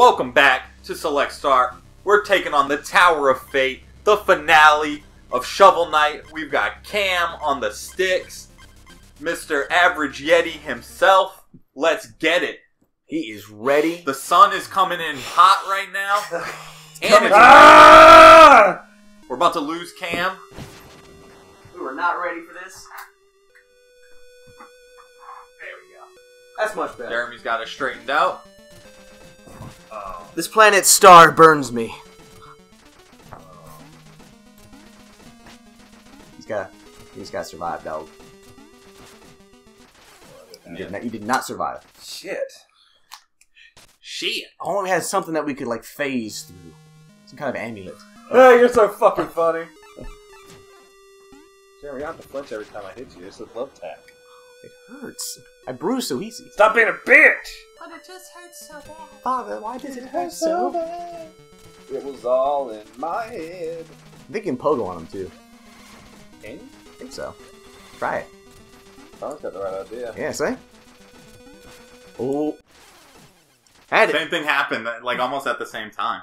Welcome back to Select Start. We're taking on the Tower of Fate, the finale of Shovel Knight. We've got Cam on the sticks, Mr. Average Yeti himself. Let's get it. He is ready. The sun is coming in hot right now. And it's ah! We're about to lose Cam. We were not ready for this. There we go. That's much better. Jeremy's got it straightened out. This planet's star burns me. He's gotta survive, dog. You did not survive. Shit. Shit. I only had something that we could like phase through. Some kind of amulet. Hey, you're so fucking funny. Jeremy, I have to flinch every time I hit you. It's a love tack. It hurts. I bruise so easy. Stop being a bitch! But it just hurts so bad. Father, why does it hurt so bad? It was all in my head. I think you can pogo on him, too. Can you? I think so. Try it. Tom's got the right idea. Yeah, see? Oh. Had it. Same thing happened, like, almost at the same time.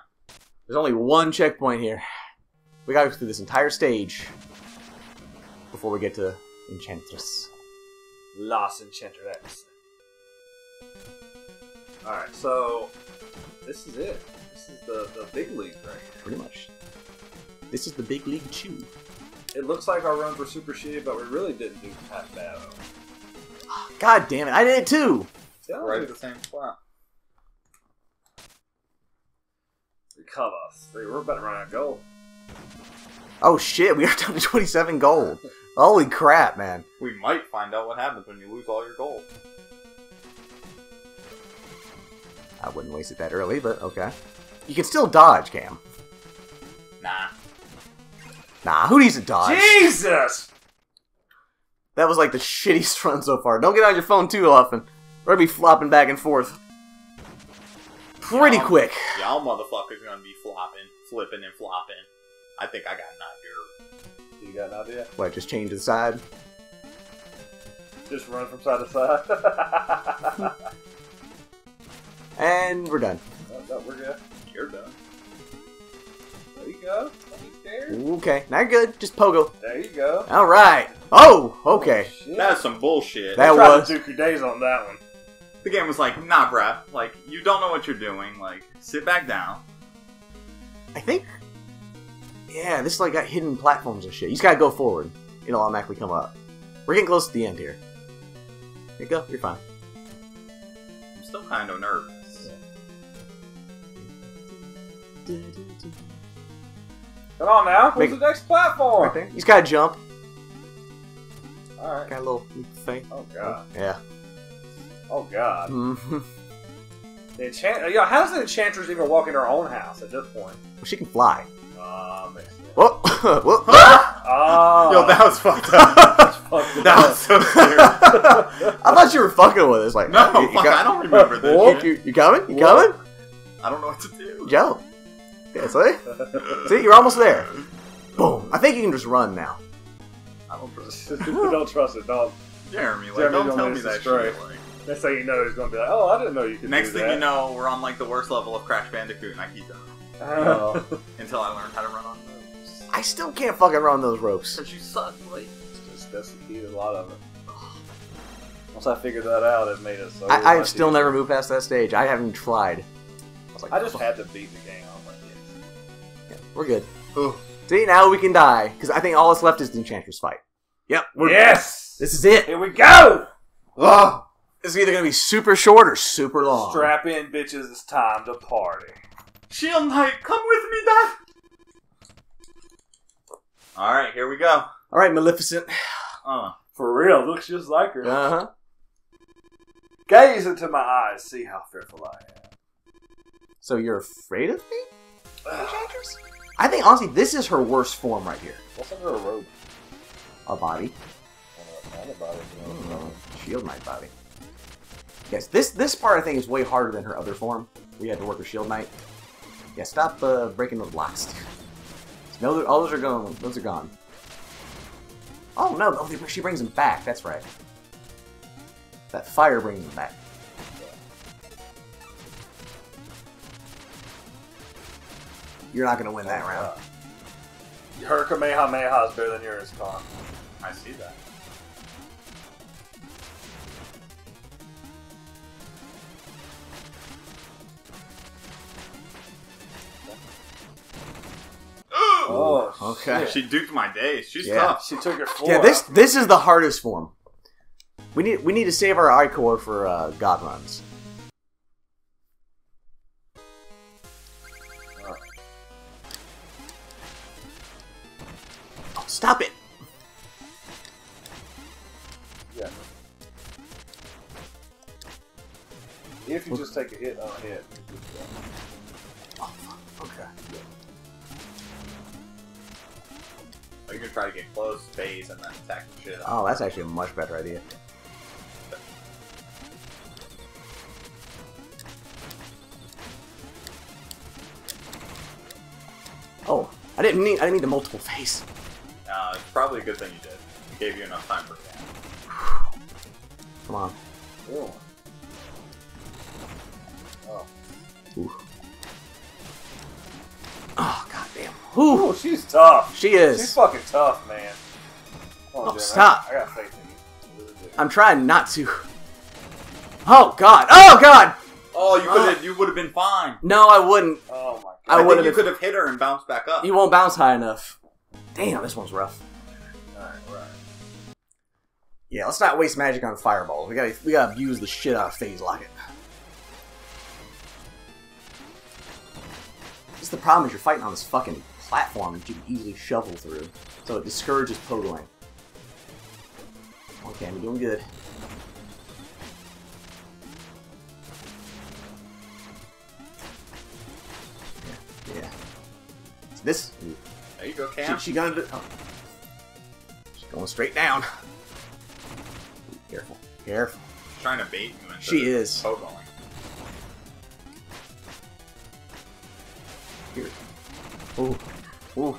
There's only one checkpoint here. We gotta go through this entire stage before we get to Enchantress. Lost Enchantress. Alright, so this is it. This is the big league right here. Pretty much. This is the big league chew. It looks like our runs were super shitty, but we really didn't do that bad. Oh, God damn it, I did it too! Yeah, right at the same spot. Recover. We're about to run out of gold. Oh shit, we are down to 27 gold. Holy crap, man. We might find out what happens when you lose all your gold. I wouldn't waste it that early, but okay. You can still dodge, Cam. Nah. Nah, who needs to dodge? Jesus! That was like the shittiest run so far. Don't get on your phone too often. We're gonna be flopping back and forth. Pretty quick. Y'all motherfuckers gonna be flopping, flipping and flopping. I think I got an idea. You got an idea? What, just change the side? Just run from side to side. And we're done. No, we're good. You're done. There you go. Don't be scared. Okay. Now you're good. Just pogo. There you go. Alright. Oh! Okay. Oh, that's some bullshit. That was. I tried to Duke your days on that one. The game was like, nah, bruh. Like, you don't know what you're doing. Like, sit back down. I think. Yeah, this like got hidden platforms and shit. You just gotta go forward. It'll automatically come up. We're getting close to the end here. There you go. You're fine. I'm still kind of nervous. Come on now, what's the next platform? Right there. He's gotta jump. Alright. Got a little thing. Oh god. Yeah. Oh god. Yo, how does the Enchantress even walk in her own house at this point? Well, she can fly. Whoa! Whoa! Oh. Yo, that was fucked up. That was so weird. I thought you were fucking with us. Like, no, oh, fuck, I don't remember this. You coming? You coming? I don't know what to do. Yo. Yeah, see? See, you're almost there. Boom. I think you can just run now. I don't trust it. Don't trust it, dog. Jeremy, like, don't tell me that shit. Like. That's how you know he's going to be like, oh, I didn't know you could do that. Next thing you know, we're on, like, the worst level of Crash Bandicoot, and I keep dying. Until I learned how to run on ropes. I still can't fucking run those ropes. Because you suck, like. That's the key to a lot of it. Once I figured that out, it made it so... I have still never moved past that stage. I haven't tried. I was like, I just had to beat the game. We're good. Ooh. See, now we can die, because I think all that's left is the Enchantress fight. Yep. Yes! This is it. Here we go! Ugh. This is either going to be super short or super long. Strap in, bitches. It's time to party. Shield Knight, come with me, Dad! Alright, here we go. Alright, Maleficent. For real, looks just like her. Uh-huh. Gaze into my eyes, see how fearful I am. So you're afraid of me? Enchantress? I think, honestly, this is her worst form right here. What's under her robe? A body. Not a body. Shield Knight body. Yes, this part, I think, is way harder than her other form. We had to work with Shield Knight. Yeah, stop breaking those blocks. No, all those are gone. Those are gone. Oh, no. Oh, she brings them back. That's right. That fire brings them back. You're not going to win that round. Her Kamehameha is better than yours, Con. I see that. Oh, okay. Shit. She duped my day. She's tough. She took her floor. Yeah, this is the hardest form. We need to save our I-Core for God runs. Oh, stop it! Yeah. If you just take a hit on a hit. Oh, okay. Yeah. Or you can try to get close, phase, and then attack the shit out. Oh, that's actually a much better idea. Oh, I didn't need the multiple phase. No, it's probably a good thing you did. It gave you enough time for that. Come on. Ooh. Oh. Ooh. Oh, goddamn. Ooh, she's tough. She is. She's fucking tough, man. Come on, stop. I got faith in you. Really do. I'm trying not to. Oh, God. Oh, God. Oh, you would have been fine. No, I wouldn't. Oh, my God. I think you could have hit her and bounced back up. You won't bounce high enough. Damn, this one's rough. All right, yeah, let's not waste magic on fireballs. We gotta abuse the shit out of Phase Locket. The problem is you're fighting on this fucking platform that you can easily shovel through, so it discourages totaling. Okay, I'm doing good. Yeah. It's this. There you go, Cam. She gonna do. Oh. She's going straight down. Careful, careful. She's trying to bait you into she is. Totaling. Ooh. Ooh.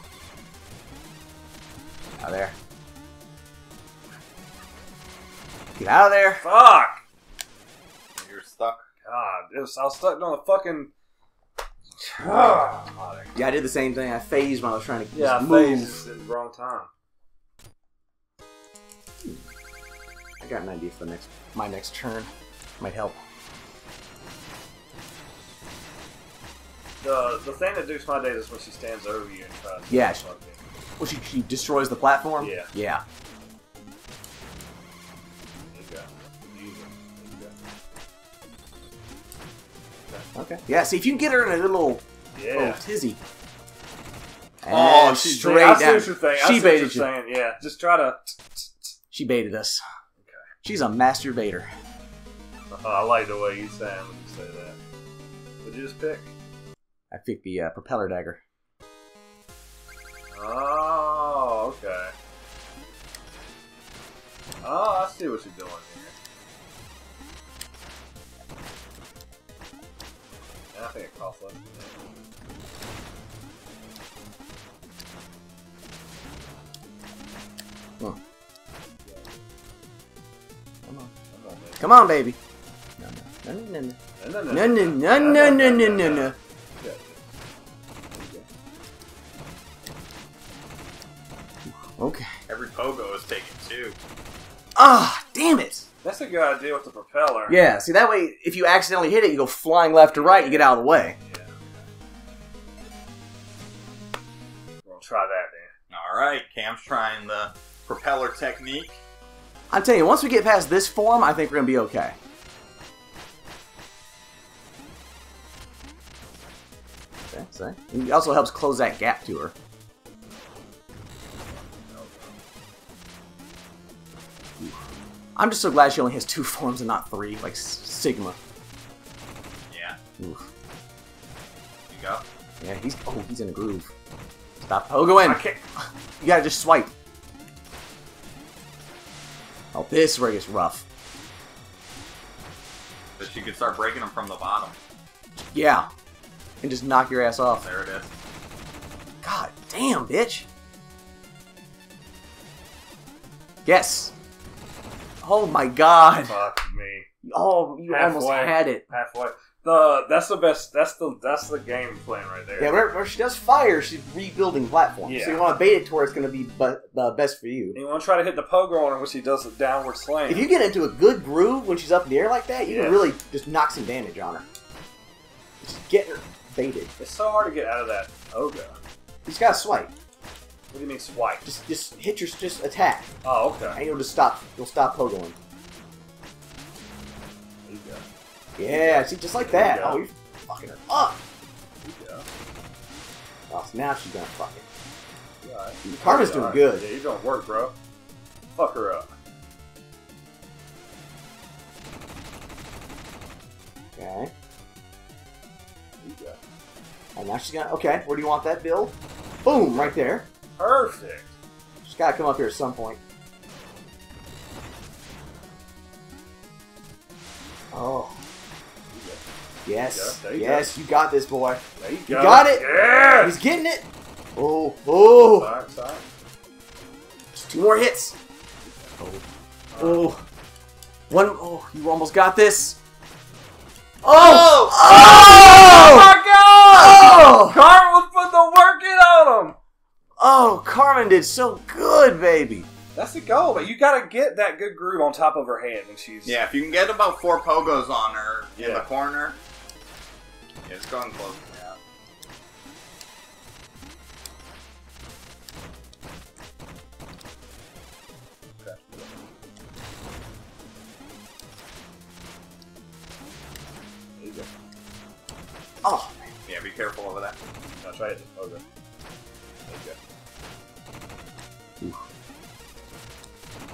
Get out of there. Get out of there. Fuck! You're stuck. God, I was stuck on the fucking... Oh. Yeah, I did the same thing. I phased when I was trying to move. I phased at the wrong time. I got an idea for the my next turn. Might help. The thing that dupes my day is when she stands over you and tries to do something. Well, she destroys the platform? Yeah. Yeah. There you go. Okay. Yeah, see, if you can get her in a little, little tizzy. Oh, she's straight down. I see what you're saying. She baited you. Yeah, just try to... She baited us. Okay. She's a master baiter. I like the way you sound when you say that. Would you just pick? I picked the propeller dagger. Oh, okay. Oh, I see what you're doing here. And I think it costs less than that. Come on. Come on. Come on, baby. No, no, no, no, no, no, no, no, no, no, no, no, no. Okay. Every pogo is taken too. Ah, damn it! That's a good idea with the propeller. Yeah, see that way, if you accidentally hit it, you go flying left to right, you get out of the way. Yeah. We'll try that then. Alright, Cam's trying the propeller technique. I'm telling you, once we get past this form, I think we're gonna be okay. Okay, so. It also helps close that gap to her. I'm just so glad she only has 2 forms and not 3, like Sigma. Yeah. Oof. There you go. Yeah, he's in a groove. Stop pogoing! I can't. You gotta just swipe. Oh, this is where it gets rough. But you could start breaking them from the bottom. Yeah. And just knock your ass off. There it is. God damn, bitch! Yes! Oh my God! Fuck me! Oh, you almost had it. Halfway. That's the game plan right there. Yeah, where she does fire, she's rebuilding platforms. Yeah. So you want to bait it to where it's going to be best for you. And you want to try to hit the pogo on her when she does a downward slam. If you get into a good groove when she's up in the air like that, you can really just knock some damage on her. Just get her baited. It's so hard to get out of that pogo. He's got a swipe. What do you mean swipe? Just hit your attack. Oh, okay. And you'll just stop. You'll stop pogoing. There you go. Yeah, see, just like that. Oh, you're fucking her up. There you go. Oh, so now she's gonna fuck it. Right. Karma's doing good. Yeah, you're doing work, bro. Fuck her up. Okay. There you go. Oh, now she's gonna. Okay, where do you want that build? Boom, right there. Perfect. She's gotta come up here at some point. Oh. Yes, yes, you got this, boy. There you go. You got it. Yeah. He's getting it. Oh, oh. Sorry, sorry. Just two more hits. Oh, oh. One. Oh, you almost got this. Oh, oh, oh my God! Oh. Carmen put the work in on him. Oh, Carmen did so good, baby. That's the goal, but you gotta get that good groove on top of her head when she's... Yeah, if you can get about 4 pogos on her in the corner, it's going close to that. Okay. There you go. Oh, man. Yeah, be careful over that. I'll try it. Pogo. There you go. Oof.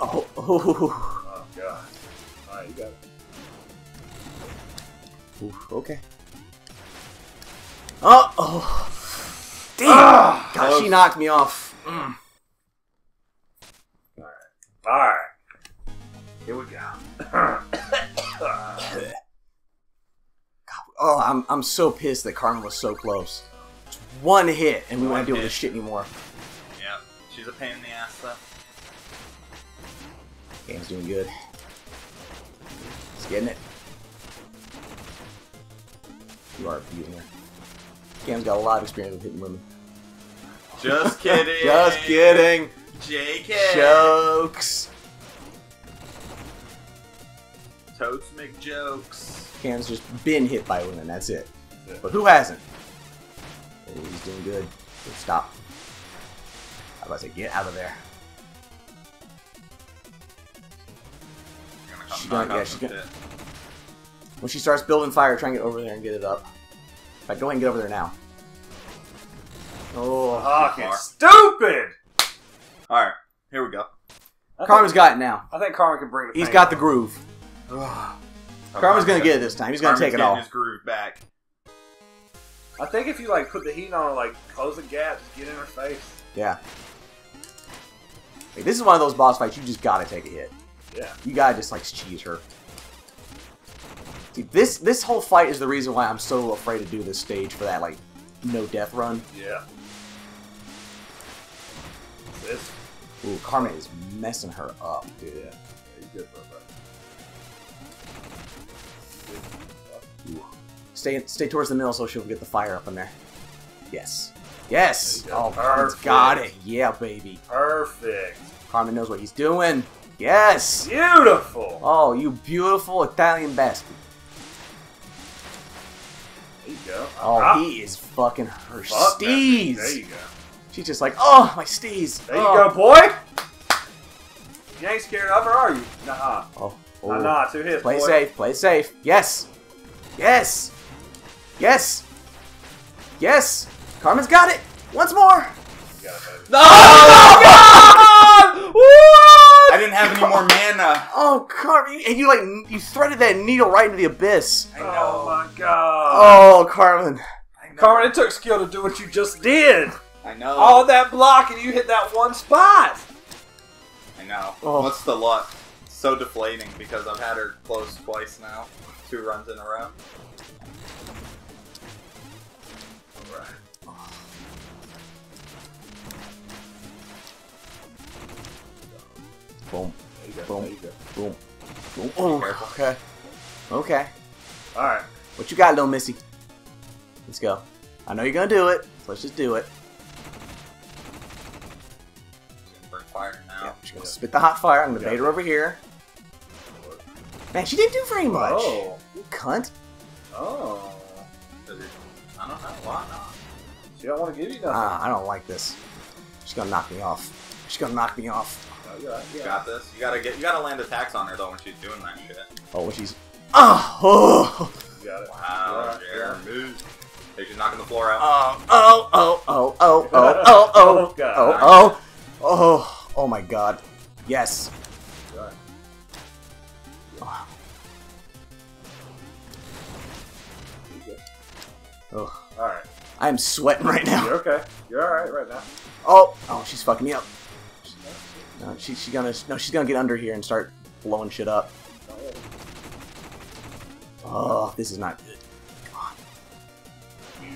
Oh, oh, oh God. Alright, you got it. Oof, okay. Oh, oh. Damn! God, she knocked me off. Mm. Alright. Alright. Here we go. God, oh, I'm so pissed that Carmen was so close. It's one hit and we won't deal with this shit anymore. Yeah. She's a pain in the ass though. Game's doing good. He's getting it. You are beating her. Cam's got a lot of experience with hitting women. Just kidding. Just kidding. JK. Jokes. Totes make jokes. Cam's just been hit by women. That's it. Yeah. But who hasn't? Oh, he's doing good. Good stop. I was about to say, get out of there. She's gonna, yeah, she's gonna, when she starts building fire, try and get over there and get it up. In fact, go ahead and get over there now. Oh, fucking stupid! Alright, here we go. Karma's got it now. I think Karma can bring it. He's got the groove. Karma's gonna get it this time. He's gonna take it all. His groove back. I think if you like put the heat on her, like close the gap, just get in her face. Yeah. Like, this is one of those boss fights you just gotta take a hit. Yeah. You gotta just, like, cheese her. Dude, this whole fight is the reason why I'm so afraid to do this stage for that, like, no-death run. Yeah. What's this? Ooh, Carmen is messing her up, dude. Yeah, you good, bro. Stay towards the middle so she'll get the fire up in there. Yes. Yes! Oh, Carmen's got it. Yeah, baby. Perfect. Carmen knows what he's doing. Yes! Beautiful! Oh, you beautiful Italian bastard. There you go. Oh, he is fucking her steez! There you go. She's just like, oh, my steez! There you go, boy! You ain't scared of her, are you? Nah. Oh. Nah, to his, boy. Play safe, play safe. Yes! Yes! Yes! Yes! Carmen's got it! Once more! You got it, baby. No! Oh, God! Woo! I didn't have any more mana. Oh, Carmen. And you, like, you threaded that needle right into the abyss. I know. Oh, my God. Oh, Carmen. I know. Carmen, it took skill to do what you just did. I know. All that block and you hit that one spot. I know. Oh. What's the luck? It's so deflating because I've had her close twice now. 2 runs in a row. All right. Boom. There you go. Boom. There you go. Boom. Boom. Oh, okay. Okay. Alright. What you got, little missy? Let's go. I know you're gonna do it, so let's just do it. Burn fire now. Yeah, I'm just gonna spit the hot fire. I'm gonna bait her over here. Man, she didn't do very much. Oh. You cunt. Oh. I don't know why not. She don't want to give you nothing. I don't like this. She's gonna knock me off. She's gonna knock me off. Oh, you got this. You gotta land attacks on her though when she's doing that shit. Oh, when she's. Oh. You got it. Wow. Move. Hey, she's knocking the floor out. Oh my god. Yes. Oh. Oh. All right. I am sweating right now. You're okay. You're all right right now. Oh. Oh, she's fucking me up. No, she's gonna get under here and start blowing shit up. Oh, this is not good. Come on. Yeah,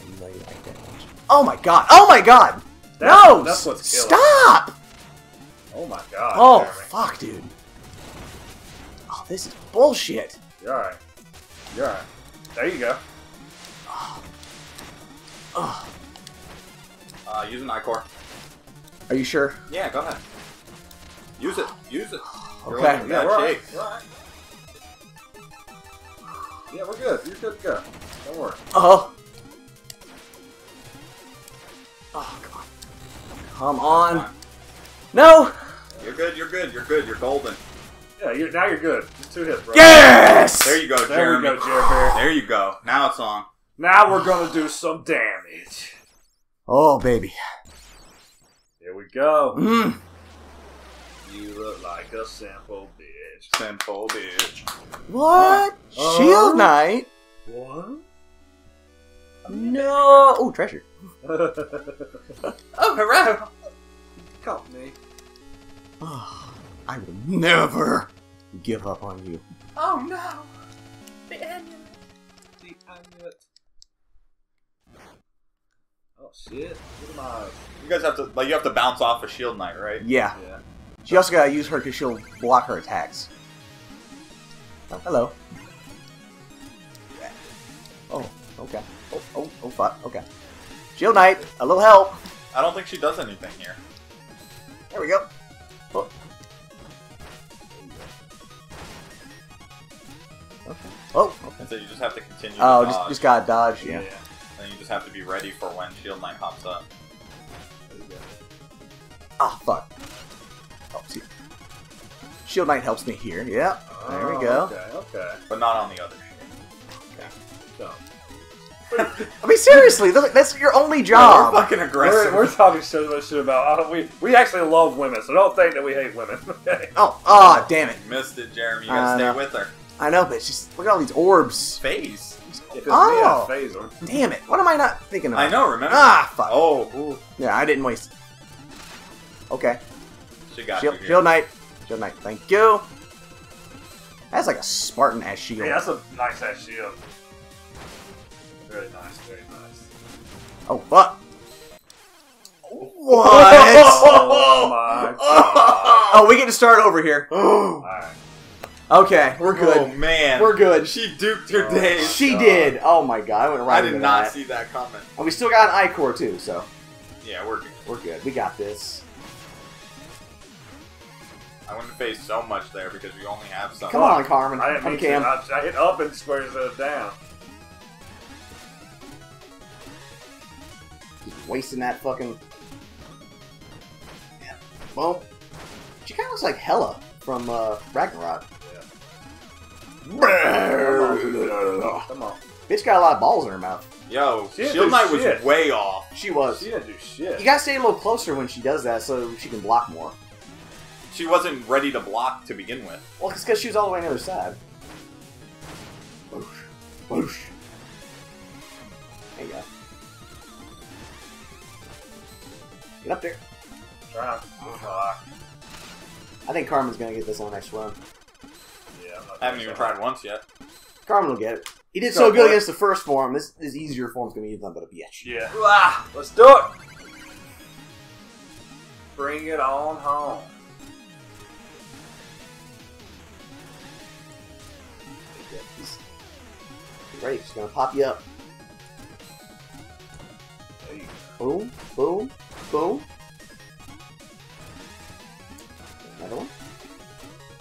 you know you like that much. Oh my god! Oh my god! No! That's what's killing. Stop! Oh my god. Oh, fuck, dude. Oh, this is bullshit. You're alright. You're alright. There you go. Oh. Oh. Use an I-core. Are you sure? Yeah, go ahead. Use it. Use it. You're okay. Like, yeah, we're alright. Right. Yeah, we're good. You're good to go. Don't worry. Oh. Oh, come on. Come on. Come on. No! You're good, you're good, you're good, you're golden. Yeah, now you're good. Just 2 hits, bro. Yes! There you go, Jeremy. There you go, Jeremy. There you go. Now it's on. Now we're gonna do some damage. Oh, baby. Here we go. Mm. You look like a simple bitch. Simple bitch. What? Shield Knight? What? No! Oh, treasure. Oh, hurrah! Help me. Oh, I will never give up on you. Oh no! The amulet. The amulet. Oh shit. What am I? You guys have to, like, you have to bounce off a Shield Knight, right? Yeah. Yeah. She also gotta use her because she'll block her attacks. Oh, hello. Oh, okay. Oh, oh, oh, fuck. Okay. Shield Knight, a little help. I don't think she does anything here. There we go. Oh. Okay. Oh, okay. And so you just have to continue. Oh, just gotta dodge. Yeah. And you just have to be ready for when Shield Knight hops up. Ah, oh, fuck. Oh, see. Shield Knight helps me here. Yeah. Oh, there we go. Okay. Okay. But not on the other shield. Okay. So. I mean, seriously, that's your only job. No, we're fucking aggressive. We're talking so much shit about. We actually love women, so don't think that we hate women. Okay. Oh, ah, oh, damn it! You missed it, Jeremy. You gotta stay with her. I know, but it's just look at all these orbs. Phase. Oh, phaser. Damn it! What am I not thinking about? I know. Remember? Ah, fuck. Oh, ooh. Yeah, I didn't waste. Okay. She got shield, you here. Shield Knight. Shield Knight. Thank you. That's like a Spartan ass shield. Yeah, that's a nice ass shield. Very nice, very nice. Oh, fuck! What? Oh, my God. Oh, we get to start over here. Alright. Okay, we're good. Oh, man. We're good. She duped her days. She did. Oh, my God. I went right into that. I did not see that comment. And we still got an I-Core, too, so. Yeah, we're good. We're good. We got this. I wouldn't face so much there because we only have some. Come on, Carmen. I didn't mean Cam. I hit up and squares it down. Wasting that fucking. Yeah. Well, she kind of looks like Hela from Ragnarok. Yeah. Come on. Bitch got a lot of balls in her mouth. Yo, Shield Knight was way off. She was. She didn't do shit. You gotta stay a little closer when she does that so she can block more. She wasn't ready to block to begin with. Well, it's because she was all the way on the other side. Whoosh. Whoosh. There you go. Get up there. I think Carmen's gonna get this on the next run. Yeah, I haven't even tried once yet. Carmen will get it. He did so good against the first form. This easier form's gonna be nothing but a bitch. Yeah. Ah, let's do it. Bring it on home. Right, just gonna pop you up. Boom, boom, boom. Another one.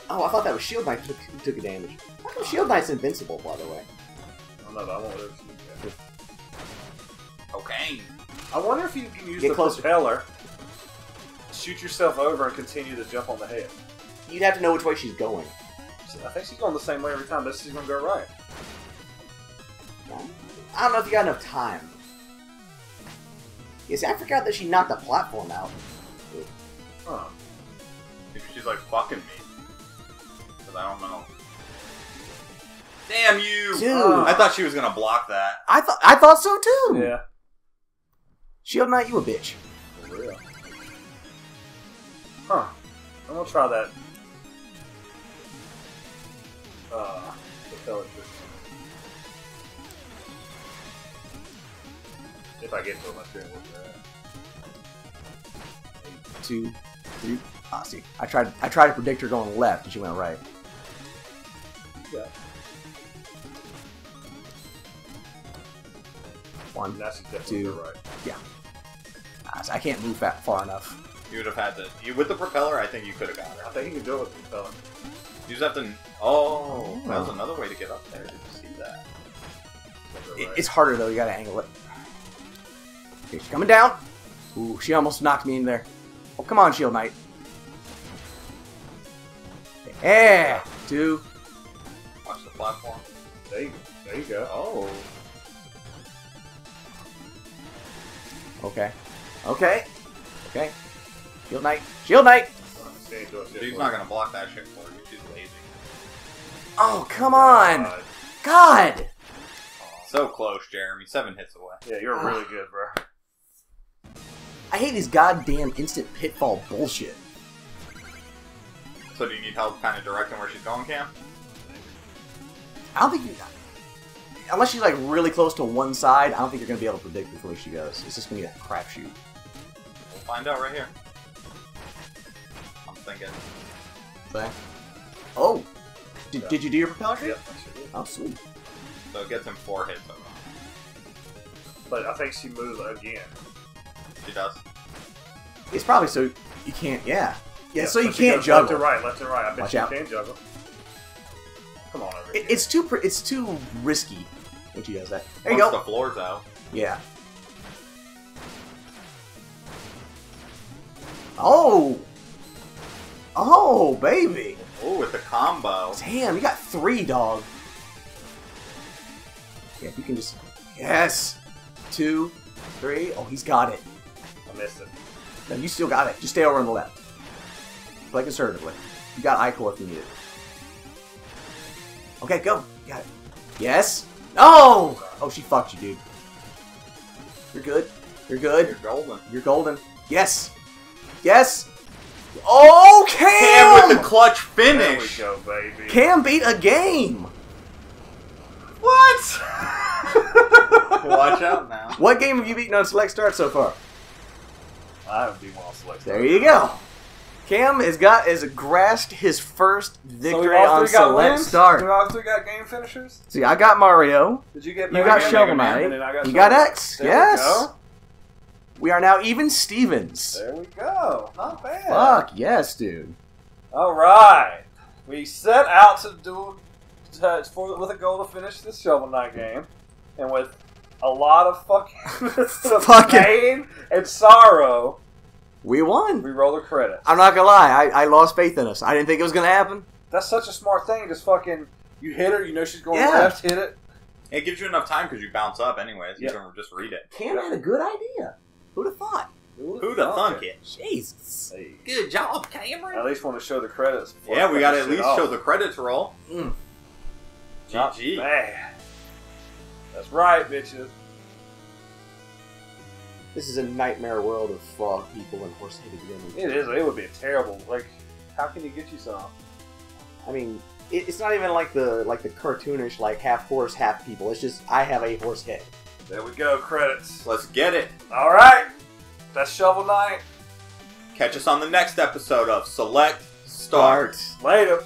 Oh, I thought that was Shield Knight took a damage. How come Shield Knight's invincible, by the way? I don't know, I won't live. Okay. I wonder if you can use the propeller, shoot yourself over, and continue to jump on the head. You'd have to know which way she's going. I think she's going the same way every time, but she's going to go right. I don't know if you got enough time. You see, I forgot that she knocked the platform out. Huh. Maybe she's like fucking me. Because I don't know. Damn you! Dude. Oh, I thought she was going to block that. I thought so too! Yeah. Shield Knight, you a bitch. For real. Huh. I'm going to try that. Propeller trick. If I get to it, my screen will be right. 2, 3. Ah, see. I tried to predict her going left, and she went right. Yeah. 1, 2. Right. Yeah. So I can't move that far enough. You would have had to. You with the propeller, I think you could have got her. I think you can do it with the propeller. You just have to. Oh, that was another way to get up there. Did you see that? It's harder though. You gotta angle it. Okay, she's coming down. Ooh, she almost knocked me in there. Oh, come on, Shield Knight. Yeah, 2. Watch the platform. There you go. Oh. Okay. Okay. Okay. Shield Knight. Shield Knight! She's not gonna block that shit for you. She's lazy. Oh, come on! God! So close, Jeremy. 7 hits away. Yeah, you're really good, bro. I hate these goddamn instant pitfall bullshit. So do you need help kind of directing where she's going, Cam? I don't think you... Unless she's like really close to one side, I don't think you're going to be able to predict which way she goes. It's just going to be a crapshoot. We'll find out right here. I'm thinking. Say. Oh! Did you do your propeller? Yep, I sure did. Oh, sweet. So it gets him 4 hits overall. But I think she moves again. She does. It's probably so you can't, yeah, so you can't juggle. Left to right, I bet. Watch out. Can juggle. Come on over here. It's too risky when she does that. There you go. The floor's out. Yeah. Oh! Oh, baby! Oh, with the combo. Damn, you got 3, dog. Yeah, if you can just... Yes! 2, 3... Oh, he's got it. I missed it. No, you still got it. Just stay over on the left. Play conservatively. You got Ico if you need it. Okay, go. Got it. Yes! Oh! Oh, she fucked you, dude. You're good. You're good. You're golden. You're golden. Yes! Yes! Oh, Cam! Cam with the clutch finish! There we go, baby. Cam beat a game! What? Watch out now. What game have you beaten on Select Start so far? I haven't beaten on Select Start. There you go. Cam has grasped his first victory on Select Start. We all 3 got game finishers? See, I got Mario. Did you get Mega Man? You got Shovel Knight. You got X. Yes. We are now even Stevens. There we go. Not bad. Fuck yes, dude. All right. We set out to do... with a goal to finish this Shovel Knight game, and with a lot of fucking pain and sorrow, we won. We roll the credits. I'm not gonna lie, I lost faith in us. I didn't think it was gonna happen. That's such a smart thing. Just fucking, you hit her, you know she's going left, hit it. It gives you enough time because you bounce up anyways. You can just read it. Cam had a good idea. Who'd have thought? Who'd have thunk it? Jesus. Hey. Good job, Cameron. I at least want to show the credits. Yeah, we gotta at least show the credits roll. Mm. GG. Man. That's right, bitches. This is a nightmare world of frog people and horse-headed enemies. It is. It would be terrible. Like, how can you get you some? I mean, it's not even like the cartoonish like half horse, half people. It's just I have a horse head. There we go. Credits. Let's get it. All right. That's Shovel Knight. Catch us on the next episode of Select Start. Later.